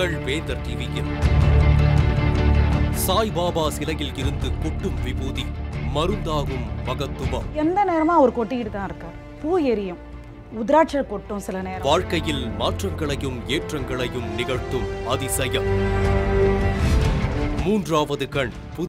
உங்கள் வேந்தர் டிவியில் சாய்பாபா சிலையில் இருந்து கொட்டும் விபூதி மருந்தாகும் பகத்துவம் எந்த நேரமா ஒரு கொட்டிட்டு தான் இருக்கார் பூ எரியும் உத்ராட்ச கொட்டும் சில நேரம் வாழ்க்கையில் மாற்றங்களையும் ஏற்றங்களையும் நிகழ்த்தும் அதிசயம் மூன்றாவது கண்